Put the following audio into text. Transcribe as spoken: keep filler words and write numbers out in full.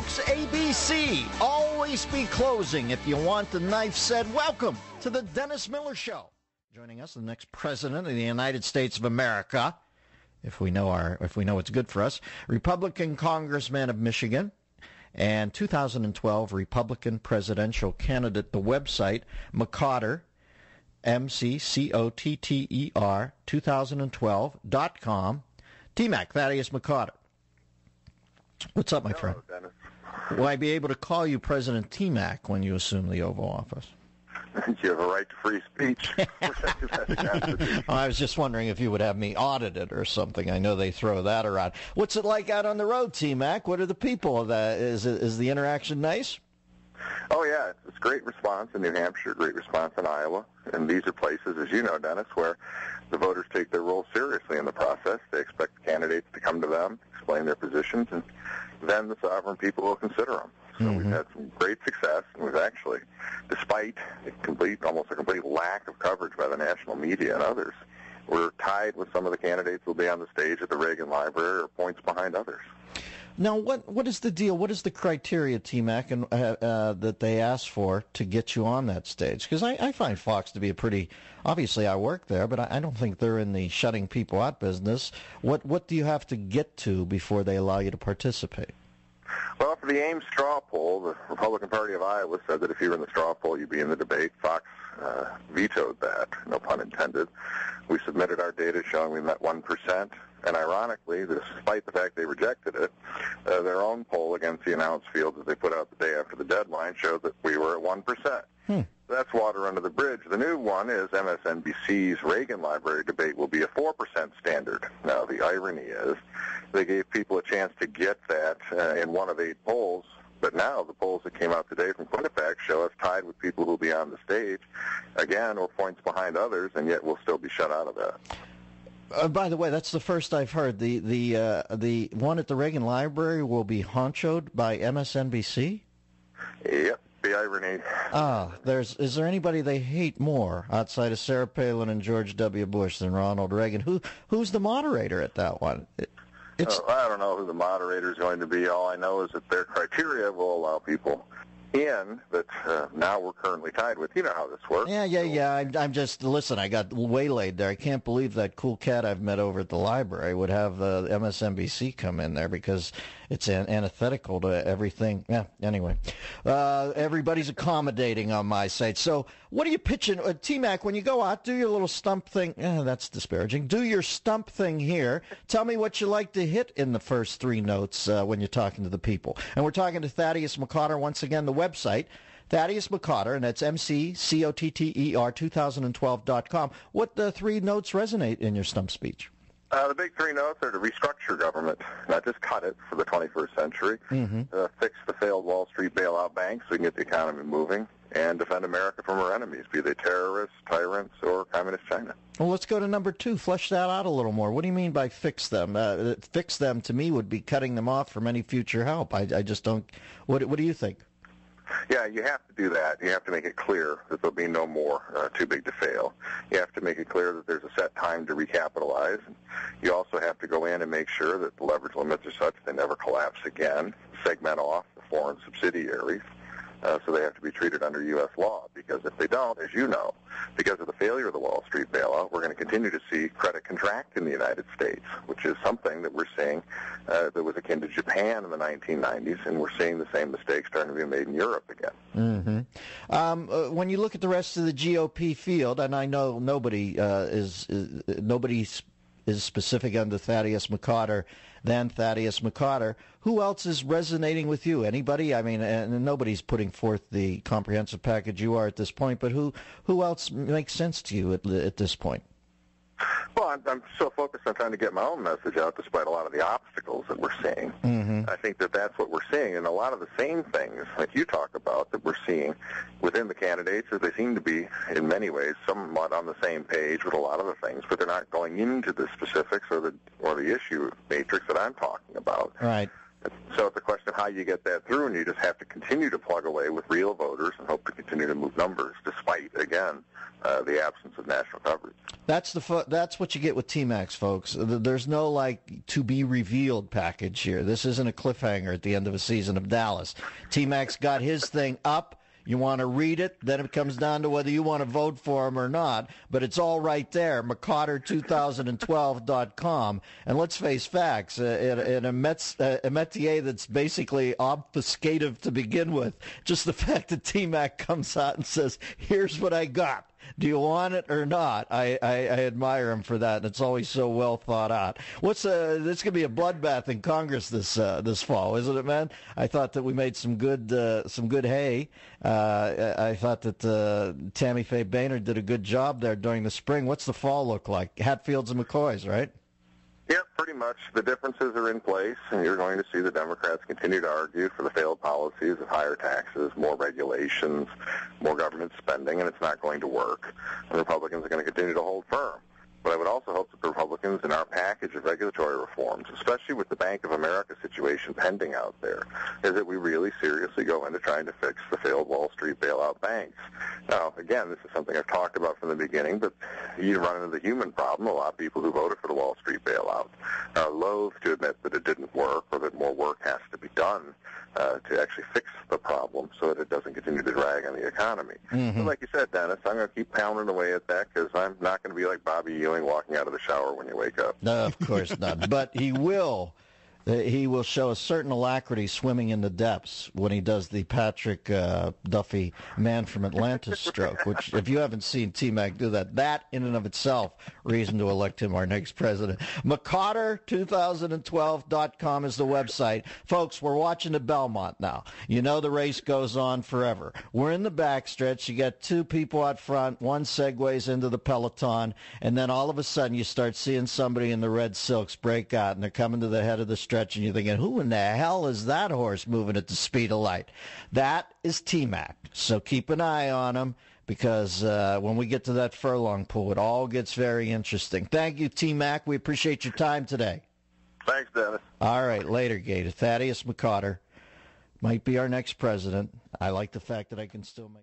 folks, A B C, always be closing. If you want the knife said, welcome to the Dennis Miller Show. Joining us, the next president of the United States of America, if we know our, if we know what's good for us, Republican Congressman of Michigan, and two thousand twelve Republican presidential candidate. The website, McCotter, M C C O T T E R, two thousand twelve dot com. T-Mac, Thaddeus McCotter. What's up, my Hello, friend? Dennis. Will I be able to call you President T-Mac when you assume the Oval Office? You have a right to free speech. I was just wondering if you would have me audited or something. I know they throw that around. What's it like out on the road, T-Mac? What are the people of that? Is, is the interaction nice? Oh, yeah. It's great response in New Hampshire, great response in Iowa. And these are places, as you know, Dennis, where the voters take their role seriously in the process. They expect the candidates to come to them, explain their positions, and then the sovereign people will consider them. So mm-hmm. we've had some great success, and we've actually, despite a complete, almost a complete lack of coverage by the national media and others, we're tied with some of the candidates who will be on the stage at the Reagan Library or points behind others. Now, what what is the deal? What is the criteria, T-Mac, and uh, uh, that they asked for to get you on that stage? Because I, I find Fox to be a pretty. Obviously, I work there, but I, I don't think they're in the shutting people out business. What what do you have to get to before they allow you to participate? Well, for the Ames straw poll, the Republican Party of Iowa said that if you were in the straw poll, you'd be in the debate. Fox uh, vetoed that. No pun intended. We submitted our data showing we met one percent. And ironically, despite the fact they rejected it, uh, their own poll against the announce field that they put out the day after the deadline showed that we were at one percent. Hmm. That's water under the bridge. The new one is M S N B C's Reagan Library debate will be a four percent standard. Now, the irony is they gave people a chance to get that uh, in one of eight polls. But now the polls that came out today from Quinnipiac show us tied with people who will be on the stage, again, or points behind others, and yet we'll still be shut out of that. Uh, by the way, that's the first I've heard. The the uh, the one at the Reagan Library will be honchoed by M S N B C? Yep, the irony. Ah, there's is there anybody they hate more outside of Sarah Palin and George W. Bush than Ronald Reagan? Who who's the moderator at that one? It, it's uh, I don't know who the moderator is going to be. All I know is that their criteria will allow people in that uh, now we're currently tied with. You know how this works. Yeah, yeah, yeah. I'm, I'm just, listen, I got waylaid there. I can't believe that cool cat I've met over at the library would have uh, M S N B C come in there because it's an antithetical to everything. Yeah, anyway. Uh, everybody's accommodating on my site. So what are you pitching? Uh, T-Mac, when you go out, do your little stump thing. Eh, that's disparaging. Do your stump thing here. Tell me what you like to hit in the first three notes uh, when you're talking to the people. And we're talking to Thaddeus McCotter once again, the website, Thaddeus McCotter, and that's M C C O T T E R, two thousand twelve dot com. What the three notes resonate in your stump speech? Uh, the big three notes are to restructure government, not just cut it for the twenty-first century, mm-hmm. uh, fix the failed Wall Street bailout banks so we can get the economy moving, and defend America from our enemies, be they terrorists, tyrants, or communist China. Well, let's go to number two. Flesh that out a little more. What do you mean by fix them? Uh, fix them, to me, would be cutting them off from any future help. I, I just don't... What, what do you think? Yeah, you have to do that. You have to make it clear that there'll be no more uh, too big to fail. You have to make it clear that there's a set time to recapitalize. You also have to go in and make sure that the leverage limits are such they never collapse again, segment off the foreign subsidiaries. Uh, so they have to be treated under U S law, because if they don't, as you know, because of the failure of the Wall Street bailout, we're going to continue to see credit contract in the United States, which is something that we're seeing uh, that was akin to Japan in the nineteen nineties, and we're seeing the same mistakes starting to be made in Europe again. Mm-hmm. Um, uh, when you look at the rest of the G O P field, and I know nobody uh, is, is nobody's is specific under Thaddeus McCotter than Thaddeus McCotter. Who else is resonating with you? Anybody? I mean, and nobody's putting forth the comprehensive package you are at this point, but who who else makes sense to you at, at this point? Well, I'm, I'm so focused on trying to get my own message out despite a lot of the obstacles that we're seeing. Mm-hmm. I think that that's what we're seeing, and a lot of the same things that you talk about that we're seeing within the candidates is they seem to be, in many ways, somewhat on the same page with a lot of the things, but they're not going into the specifics or the or the issue matrix that I'm talking about. Right. So it's a question of how you get that through, and you just have to continue to plug away with real voters and hope to continue to move numbers despite, again, uh, the absence of national coverage. That's the fo- that's what you get with T MAX, folks. There's no, like, to-be-revealed package here. This isn't a cliffhanger at the end of a season of Dallas. T MAX got his thing up. You want to read it, then it comes down to whether you want to vote for him or not. But it's all right there, McCotter twenty twelve dot com. And let's face facts, in a métier that's basically obfuscative to begin with, just the fact that T MAC comes out and says, here's what I got. Do you want it or not? I, I, I admire him for that, and it's always so well thought out. What's uh, this could be a bloodbath in Congress this uh, this fall, isn't it, man? I thought that we made some good uh, some good hay. Uh, I thought that uh, Tammy Faye Boehner did a good job there during the spring. What's the fall look like? Hatfields and McCoys, right? Yeah, pretty much. The differences are in place, and you're going to see the Democrats continue to argue for the failed policies of higher taxes, more regulations, more government spending, and it's not going to work. The Republicans are going to continue to hold firm. But I would also hope that the Republicans in our package of regulatory reforms, especially with the Bank of America situation pending out there, is that we really seriously go into trying to fix the failed Wall Street bailout banks. Now, again, this is something I've talked about from the beginning, but you run into the human problem. A lot of people who voted for the Wall Street bailout are loath to admit that it didn't work or that more work has to be done uh, to actually fix the problem so that it doesn't continue to drag on the economy. Mm-hmm. But like you said, Dennis, I'm going to keep pounding away at that because I'm not going to be like Bobby Ewing walking out of the shower when you wake up. No, of course not. But he will he will show a certain alacrity swimming in the depths when he does the Patrick uh, Duffy man from Atlanta stroke, which if you haven't seen T MAC do that, that in and of itself, reason to elect him our next president. McCotter twenty twelve dot com is the website. Folks, we're watching the Belmont now. You know the race goes on forever. We're in the backstretch. You got two people out front. One segues into the peloton, and then all of a sudden you start seeing somebody in the red silks break out, and they're coming to the head of the street. And you're thinking, who in the hell is that horse moving at the speed of light? That is T MAC. So keep an eye on him, because uh, when we get to that furlong pool, it all gets very interesting. Thank you, T MAC. We appreciate your time today. Thanks, Dennis. All right, later, Gator. Thaddeus McCotter might be our next president. I like the fact that I can still make...